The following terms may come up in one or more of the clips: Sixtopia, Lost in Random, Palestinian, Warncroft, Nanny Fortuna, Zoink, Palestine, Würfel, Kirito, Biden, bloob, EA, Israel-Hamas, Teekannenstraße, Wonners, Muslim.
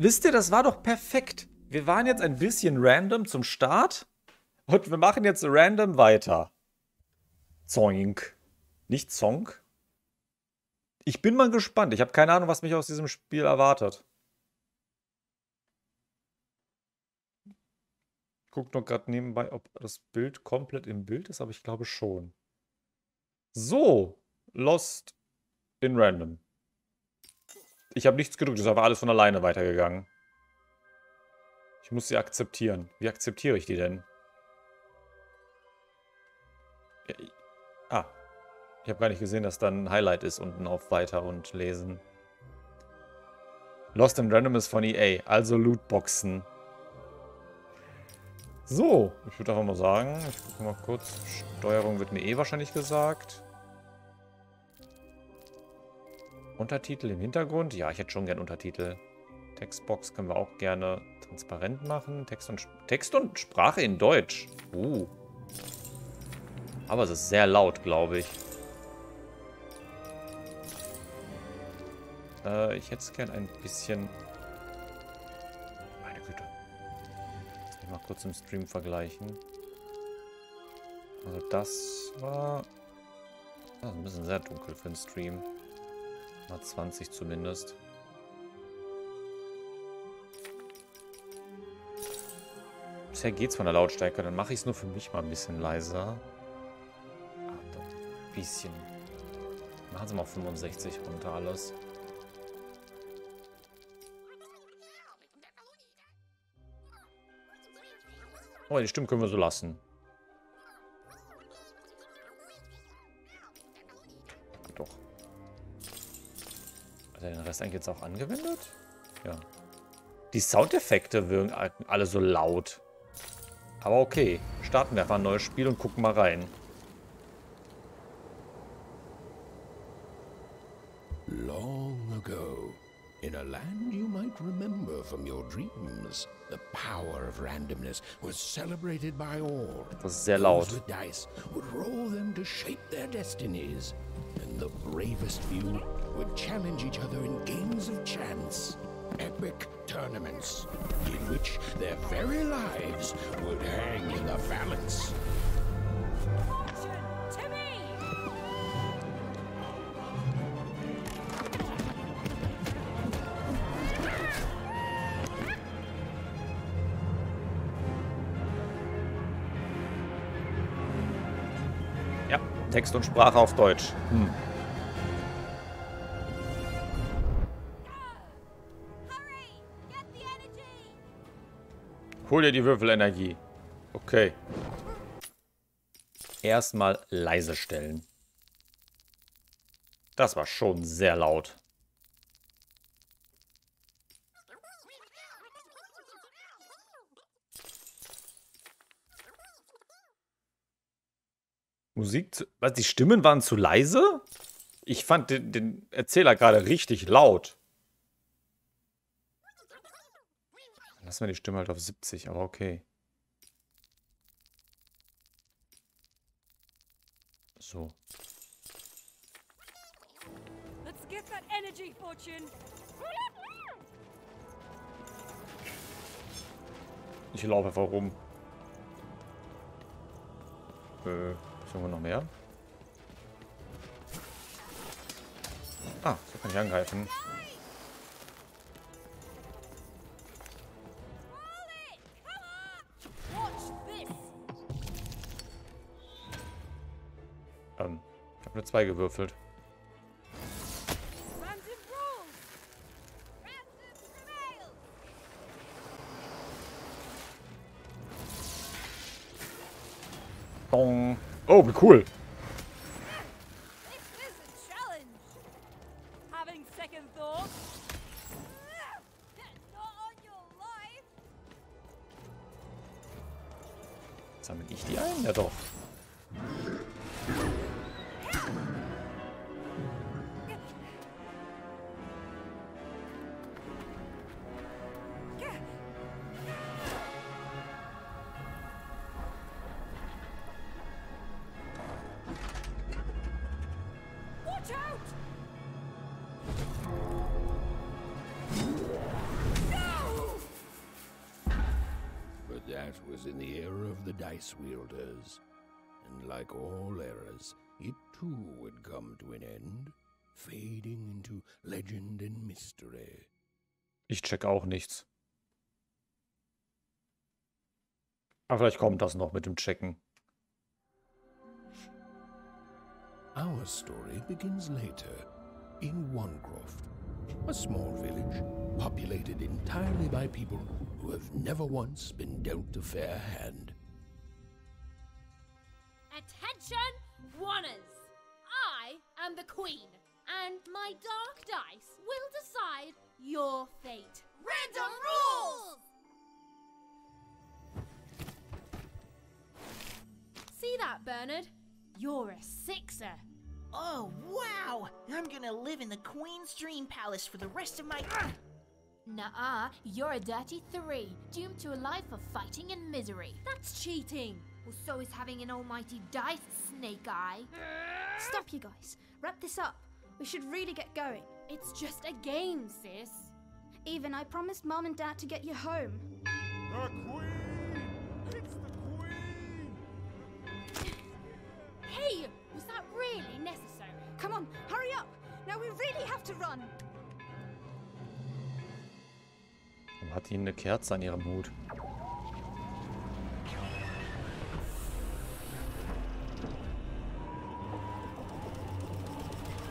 Wisst ihr, das war doch perfekt. Wir waren jetzt ein bisschen random zum Start. Und wir machen jetzt random weiter. Zoink. Nicht Zonk. Ich bin mal gespannt. Ich habe keine Ahnung, was mich aus diesem Spiel erwartet. Ich gucke noch gerade nebenbei, ob das Bild komplett im Bild ist, aber ich glaube schon. So. Lost in Random. Ich habe nichts gedrückt, das ist aber alles von alleine weitergegangen. Ich muss sie akzeptieren. Wie akzeptiere ich die denn? Ah. Ich habe gar nicht gesehen, dass da ein Highlight ist unten auf Weiter und Lesen. Lost in Random ist von EA, also Lootboxen. So, ich würde einfach mal sagen, ich gucke mal kurz. Steuerung wird mir eh wahrscheinlich gesagt. Untertitel im Hintergrund? Ja, ich hätte schon gern Untertitel. Textbox können wir auch gerne transparent machen. Text und Sprache in Deutsch. Aber es ist sehr laut, glaube ich. Ich hätte es gern ein bisschen... Meine Güte. Lass mich mal kurz im Stream vergleichen. Also das war... Das ist ein bisschen sehr dunkel für den Stream. 20 zumindest. Bisher geht's von der Lautstärke. Dann mache ich es nur für mich mal ein bisschen leiser. Ah, doch. Ein bisschen. Machen Sie mal auf 65 runter alles. Oh, die Stimmen können wir so lassen. Hat er den Rest eigentlich jetzt auch angewendet? Ja. Die Soundeffekte wirken alle so laut. Aber okay. Starten wir einfach ein neues Spiel und gucken mal rein. Long ago, in a land you might remember from your dreams, the power of randomness was celebrated by all. Das ist sehr laut. The dice would roll them to shape their destinies. And the bravest few would challenge each other in games of chance, epic tournaments in which their very lives would hang in the balance. Fortune to me! Ja, Text und Sprache auf Deutsch. Hol dir die Würfelenergie. Okay. Erstmal leise stellen. Das war schon sehr laut. Musik zu... Was, die Stimmen waren zu leise? Ich fand den Erzähler gerade richtig laut. Lassen wir die Stimme halt auf 70, aber okay. So. Let's get that energy, Fortune. Ich laufe einfach rum. Sollen wir noch mehr? Ah, so kann ich angreifen. Ich habe nur 2 gewürfelt. Dong. Oh, wie cool. Sammle ich die ein? Ja doch. That was in the era of the dice wielders. And like all eras, it too would come to an end, fading into legend and mystery. Ich check auch nichts. Aber vielleicht kommt das noch mit dem Checken. Our story begins later, in Warncroft, a small village populated entirely by people who have never once been dealt a fair hand. Attention, Wonners! I am the Queen, and my dark dice will decide your fate. Random rules! See that, Bernard? You're a sixer. Oh, wow! I'm gonna live in the Queen's Dream Palace for the rest of my... Nuh-uh, you're a dirty 3, doomed to a life of fighting and misery. That's cheating! Well, so is having an almighty dice, Snake Eye. Stop, you guys. Wrap this up. We should really get going. It's just a game, sis. Even I promised Mom and Dad to get you home. The Queen! It's the Queen! Hey! Was that really necessary? Come on, hurry up! Now we really have to run! Warum hat ihnen eine Kerze an ihrem Hut?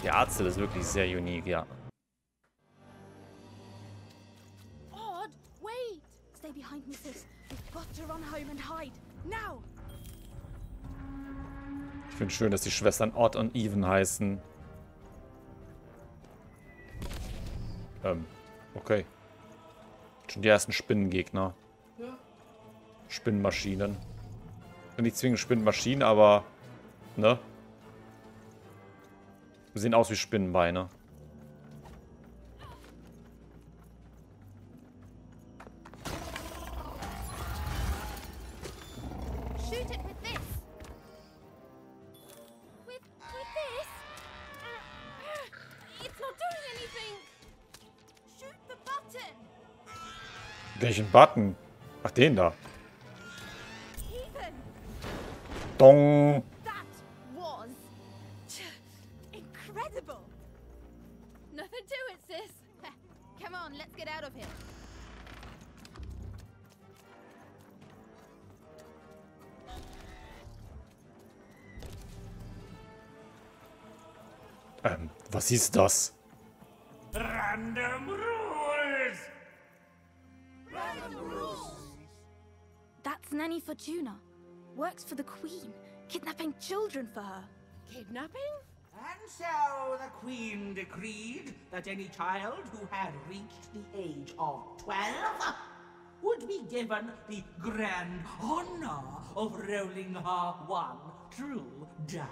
Der Arzel ist wirklich sehr unique, ja. Odd, wait! Stay behind me, sis. We've got to run home and hide. Now! Ich finde schön, dass die Schwestern Odd und Even heißen. Okay. Schon die ersten Spinnengegner. Ja. Spinnenmaschinen. Nicht zwingend Spinnenmaschinen, aber... Ne? Sie sehen aus wie Spinnenbeine. Welchen Button? Ach, den da. Dong. Was ist das? Random rules. Random rules. That's Nanny Fortuna. Works for the Queen, kidnapping children for her. Kidnapping? And so the Queen decreed that any child who had reached the age of 12 would be given the grand honor of rolling her one true dice,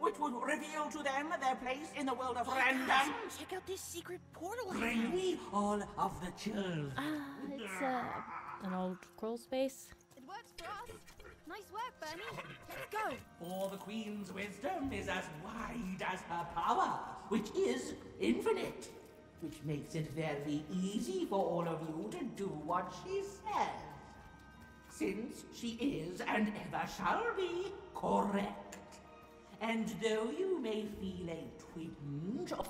which would reveal to them their place in the world of random. Guys, check out this secret portal. Bring me all of the children. It's an old crawl space. It works for us. Nice work, Bernie. Let's go. For the Queen's wisdom is as wide as her power, which is infinite, which makes it very easy for all of you to do what she says, since she is and ever shall be correct. And though you may feel a twinge of...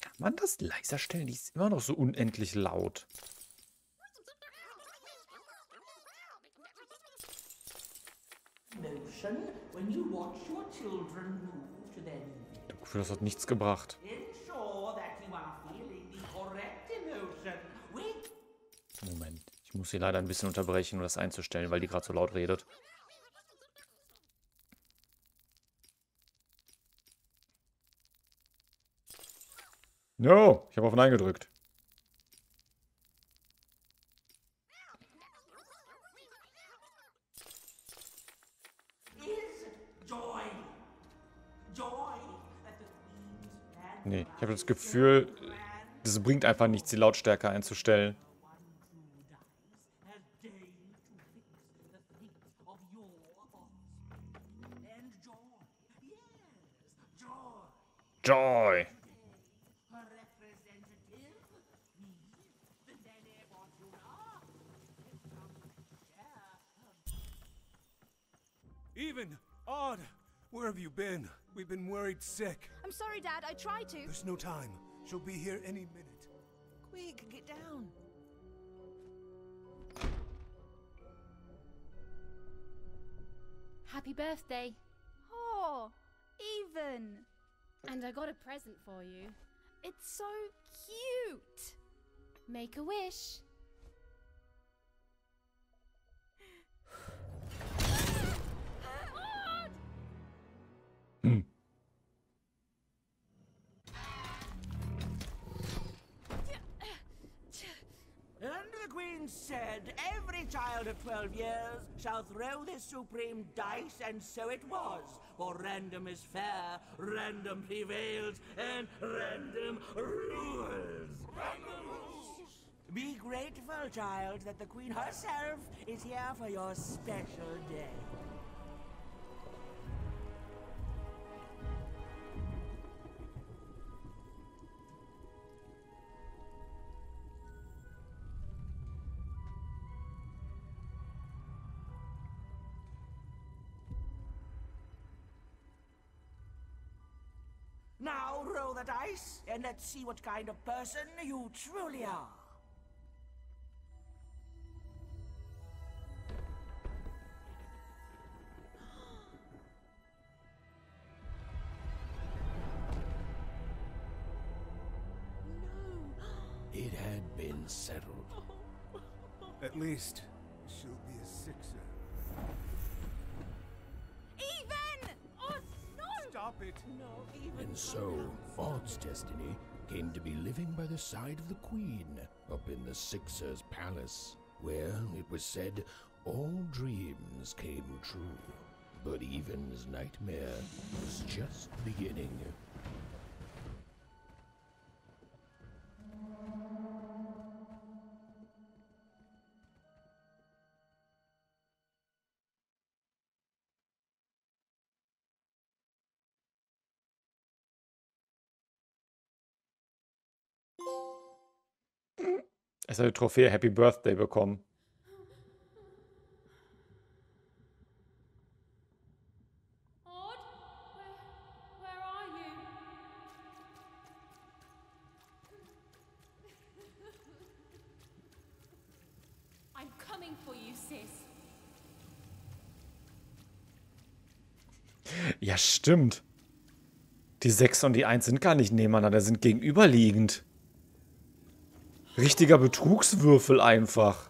Kann man das leiser stellen? Die ist immer noch so unendlich laut. Motion when you watch your children move to their knees. Ich hoffe, das hat nichts gebracht. Ensure that you are feeling the correct emotion with... Moment, ich muss sie leider ein bisschen unterbrechen, um das einzustellen, weil die gerade so laut redet. No, ich habe auf Nein gedrückt. Nee, ich habe das Gefühl, das bringt einfach nichts, die Lautstärke einzustellen. Joy! Steven! Odd! Where have you been? We've been worried sick. I'm sorry, Dad. I tried to. There's no time. She'll be here any minute. Quick, get down. Happy birthday. Oh, even. And I got a present for you. It's so cute. Make a wish. And the Queen said, every child of 12 years shall throw this supreme dice, and so it was. For random is fair, random prevails, and random rules. Random rules! Be grateful, child, that the Queen herself is here for your special day. Now roll the dice, and let's see what kind of person you truly are. No. It had been settled. At least she'll be a sixer. Stop it. No, even. And so, Odd's destiny came to be living by the side of the Queen, up in the Sixer's palace, where, it was said, all dreams came true. But Even's nightmare was just beginning. Es hat die Trophäe Happy Birthday bekommen. Odd, where are you? I'm coming for you, sis. Ja, stimmt. Die 6 und die 1 sind gar nicht nebeneinander, sind gegenüberliegend. Richtiger Betrugswürfel einfach.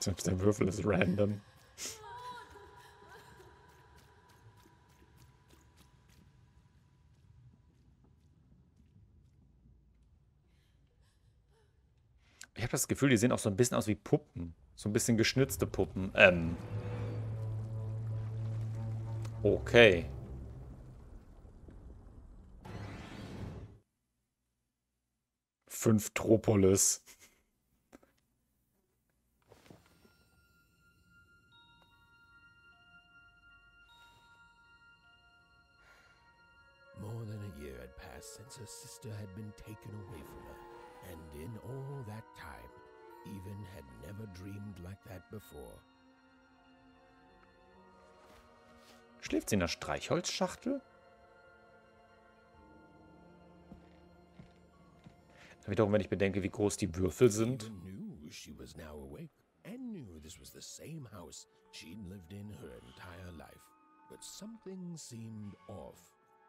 Selbst der Würfel ist random. Ich habe das Gefühl, die sehen auch so ein bisschen aus wie Puppen. So ein bisschen geschnitzte Puppen. Okay. Fünf Tropolis. More than a year had passed since her sister had been taken away from her. And in all that time, Even had never dreamed like that before. Schläft sie in der Streichholzschachtel? Wiederum, wenn ich bedenke, wie groß die Würfel sind. She was now awake and knew this was the same house she'd lived in her entire life. But something seemed off.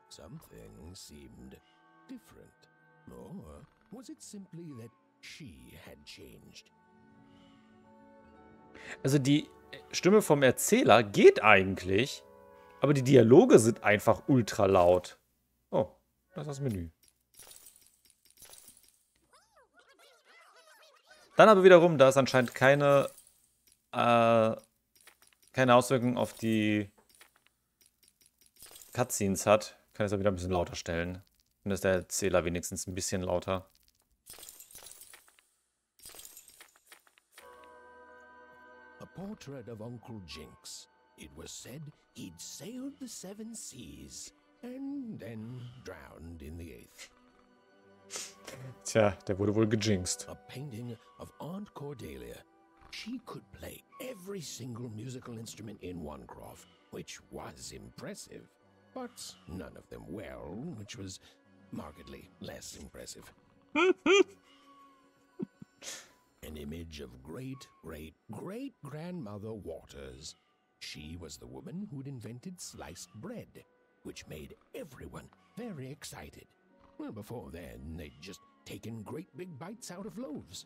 Something seemed different. Or was it simply that she had changed? Also die Stimme vom Erzähler geht eigentlich, aber die Dialoge sind einfach ultra laut. Oh, das ist das Menü. Dann aber wiederum, da es anscheinend keine Auswirkungen auf die Cutscenes hat, kann ich es wieder ein bisschen lauter stellen. Dann ist der Erzähler wenigstens ein bisschen lauter. portrait of Uncle Jinx. It was said he'd sailed the seven seas and then drowned in the eighth. Tja, der wurde wohl gejinxt. A painting of Aunt Cordelia. She could play every single musical instrument in Warncroft, which was impressive, but none of them well, which was markedly less impressive. An image of great-great-great-grandmother Waters. She was the woman who'd invented sliced bread, which made everyone very excited. Well, before then, they'd just taken great big bites out of loaves.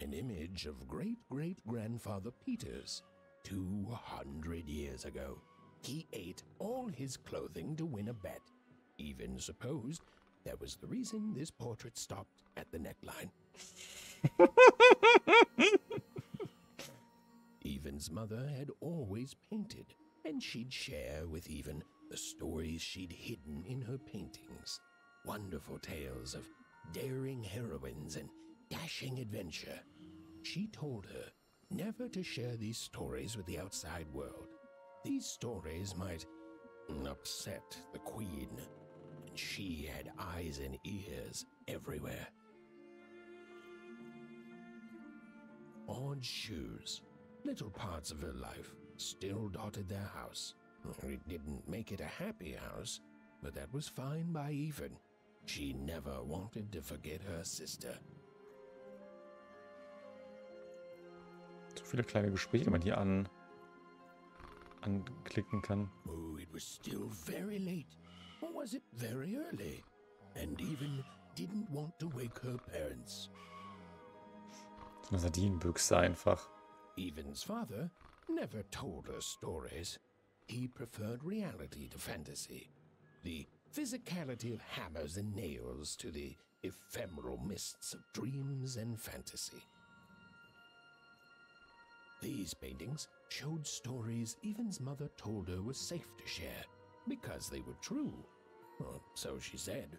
An image of great-great-grandfather Peters. 200 years ago, he ate all his clothing to win a bet. Even supposed that was the reason this portrait stopped at the neckline. Even's mother had always painted, and she'd share with Even the stories she'd hidden in her paintings. Wonderful tales of daring heroines and dashing adventure. She told her never to share these stories with the outside world. These stories might upset the queen, and she had eyes and ears everywhere. Odd shoes, little parts of her life, still dotted their house. It didn't make it a happy house, but that was fine by Even. She never wanted to forget her sister. So viele kleine Gespräche, die man hier anklicken kann. Oh, it was still very late. Or was it very early? And Even didn't want to wake her parents. So eine Sardinenbüchse einfach. Even's father never told her stories. He preferred reality to fantasy. The physicality of hammers and nails to the ephemeral mists of dreams and fantasy. These paintings showed stories Even's mother told her was safe to share, because they were true. Well, so she said.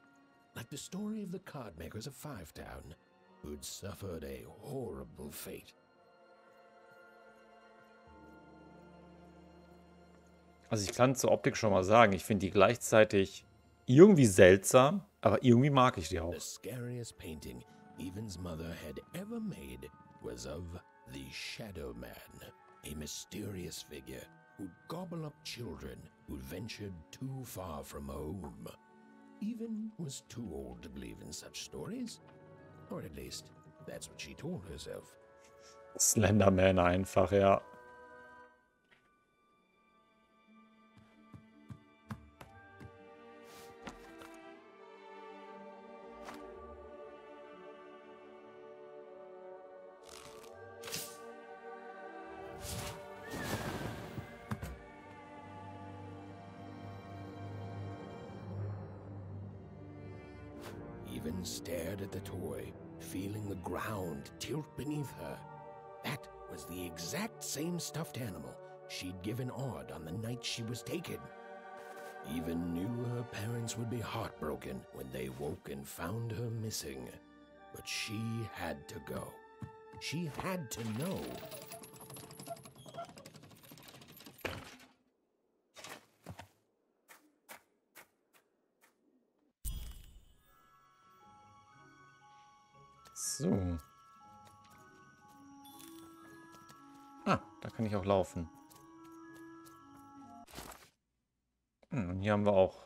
Like the story of the cardmakers of Fivetown, who'd suffered a horrible fate. Also ich kann zur Optik schon mal sagen, ich finde die gleichzeitig irgendwie seltsam, aber irgendwie mag ich die auch. The scariest painting Even's mother had ever made was of the Shadow Man, a mysterious figure who'd gobble up children who'd ventured too far from home. Even was too old to believe in such stories, or at least that's what she told herself. Slender Man einfach, ja. Even stared at the toy, feeling the ground tilt beneath her. That was the exact same stuffed animal she'd given Odd on the night she was taken. Even knew her parents would be heartbroken when they woke and found her missing. But she had to go. She had to know. So. Ah, da kann ich auch laufen. Und hier haben wir auch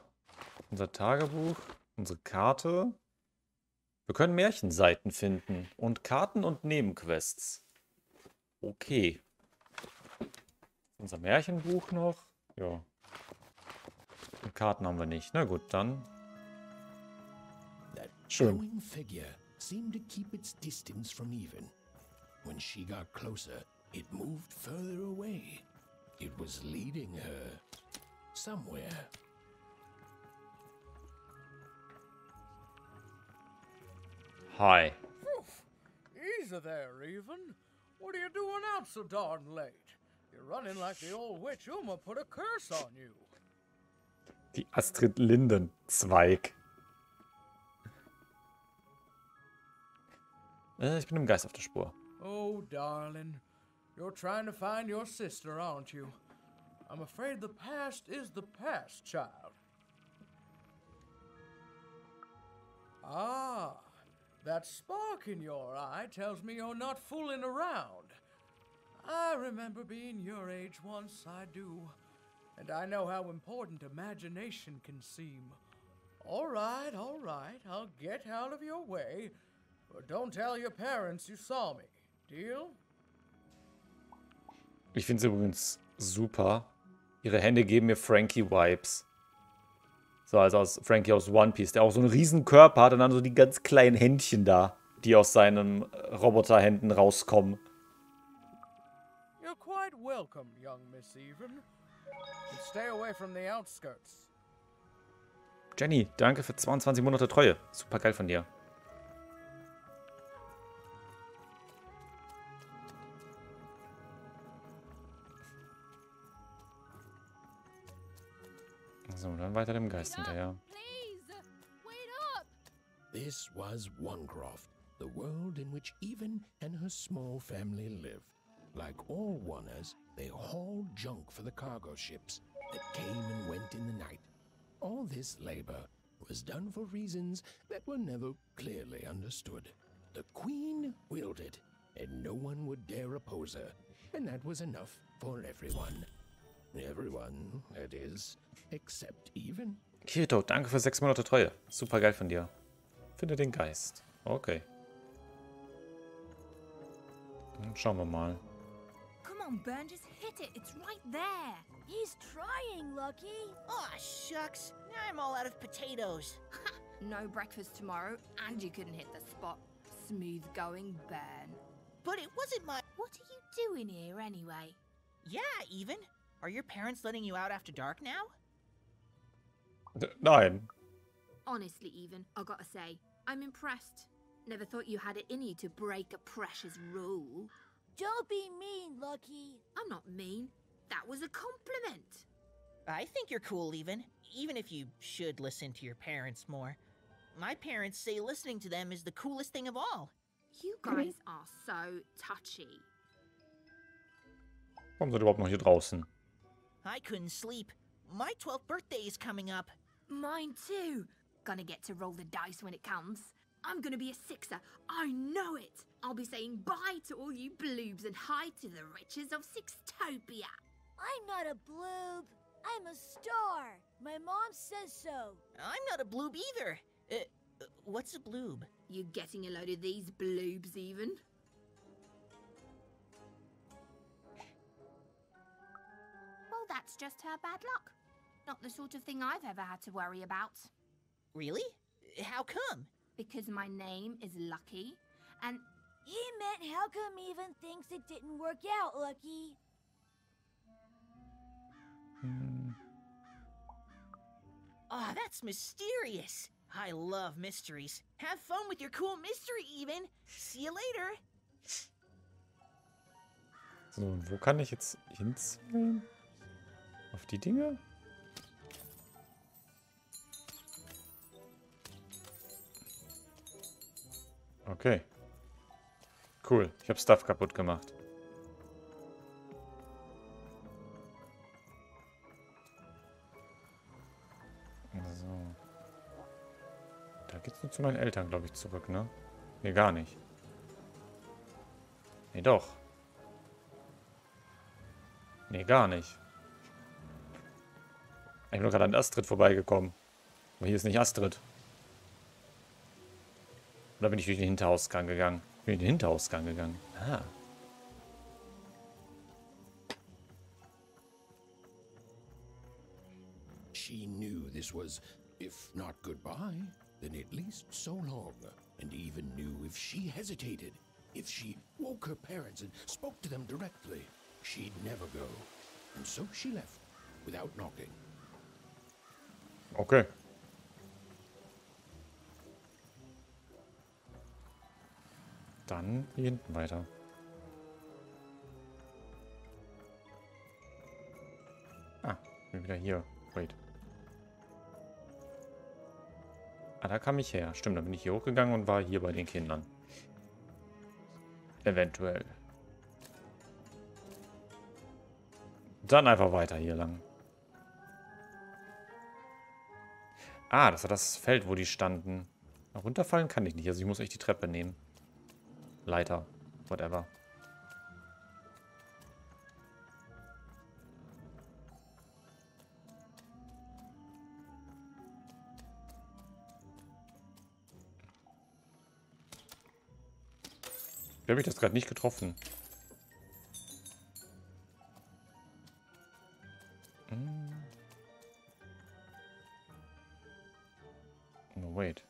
unser Tagebuch, unsere Karte. Wir können Märchenseiten finden und Karten und Nebenquests. Okay. Unser Märchenbuch noch. Ja. Und Karten haben wir nicht. Na gut, dann. Schön. Seemed to keep its distance from Even. When she got closer, it moved further away. It was leading her somewhere. Hi. Oof. Easy there, Even. What are you doing out so darn late? You're running like the old witch Uma put a curse on you. Die Astrid Linden Zweig. Ich bin dem Geist auf der Spur. Oh, darling. You're trying to find your sister, aren't you? I'm afraid the past is the past, child. Ah, that spark in your eye tells me you're not fooling around. I remember being your age once, I do. And I know how important imagination can seem. All right, I'll get out of your way. But don't tell your parents you saw me. Deal? Ich finde es übrigens super. Ihre Hände geben mir Frankie-Vibes. So, also aus Frankie aus One Piece, der auch so einen riesen Körper hat und dann so die ganz kleinen Händchen da, die aus seinen Roboterhänden rauskommen. You're quite welcome, young Miss Even. And stay away from the outskirts. Jenny, danke für 22 Monate Treue. Super geil von dir. So, dann weiter dem Geist hinterher. This was Warncroft, the world in which Even and her small family lived. Like all Wonners, they hauled junk for the cargo ships that came and went in the night. All this labor was done for reasons that were never clearly understood. The queen willed it, and no one would dare oppose her, and that was enough for everyone. Everyone, that is, except Even. Kirito, danke für 6 Monate Treue. Super geil von dir. Finde den Geist. Okay. Dann schauen wir mal. Come on, Burn, just hit it. It's right there. He's trying, Lucky. Oh, shucks. Now I'm all out of potatoes. No breakfast tomorrow, and you couldn't hit the spot. Smooth going, Burn. But it wasn't my... What are you doing here, anyway? Yeah, Even. Are your parents letting you out after dark now? Nein. Honestly, Even, I gotta say, I'm impressed. Never thought you had it in you to break a precious rule. Don't be mean, Lucky. I'm not mean. That was a compliment. I think you're cool, Even. Even if you should listen to your parents more. My parents say listening to them is the coolest thing of all. You guys are so touchy. Warum seid ihr überhaupt noch hier draußen? I couldn't sleep. My 12th birthday is coming up. Mine too. Gonna get to roll the dice when it comes. I'm gonna be a 6er. I know it. I'll be saying bye to all you bloobs and hi to the riches of Sixtopia. I'm not a bloob. I'm a star. My mom says so. I'm not a bloob either. What's a bloob? You getting a load of these bloobs, Even? Well, that's just her bad luck. Not the sort of thing I've ever had to worry about. Really? How come? Because my name is Lucky, and... You meant how come Even thinks it didn't work out, Lucky? Oh, that's mysterious. I love mysteries. Have fun with your cool mystery, Even. See you later. So, wo kann ich jetzt hinzählen? Auf die Dinge? Okay. Cool. Ich habe Stuff kaputt gemacht. So. Da geht's nur zu meinen Eltern, glaube ich, zurück, ne? Ne, gar nicht. Ne, doch. Ne, gar nicht. Ich bin nur gerade an Astrid vorbeigekommen. Aber hier ist nicht Astrid. Oder bin ich durch den Hinterausgang gegangen? Bin in den Hinterausgang gegangen. Ah. She knew this was, if not goodbye, then at least so long. And Even knew if she hesitated, if she woke her parents and spoke to them directly, she'd never go. And so she left, without knocking. Okay. Dann hier hinten weiter. Ah, bin wieder hier. Wait. Ah, da kam ich her. Stimmt, da bin ich hier hochgegangen und war hier bei den Kindern. Eventuell. Dann einfach weiter hier lang. Ah, das war das Feld, wo die standen. Runterfallen kann ich nicht. Also ich muss echt die Treppe nehmen. Leiter. Whatever. Ich habe mich das gerade nicht getroffen. No, wait.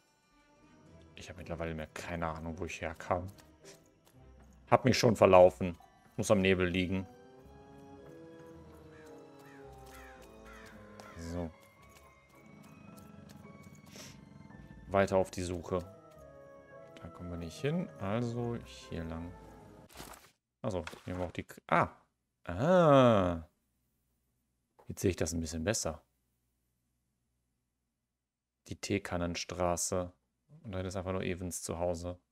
Ich habe mittlerweile mehr keine Ahnung, wo ich herkam. Hab mich schon verlaufen. Muss am Nebel liegen. So. Weiter auf die Suche. Da kommen wir nicht hin. Also hier lang. Also, nehmen wir auch die... Ah! Ah! Jetzt sehe ich das ein bisschen besser. Die Teekannenstraße. Und dann ist einfach nur Evans zu Hause.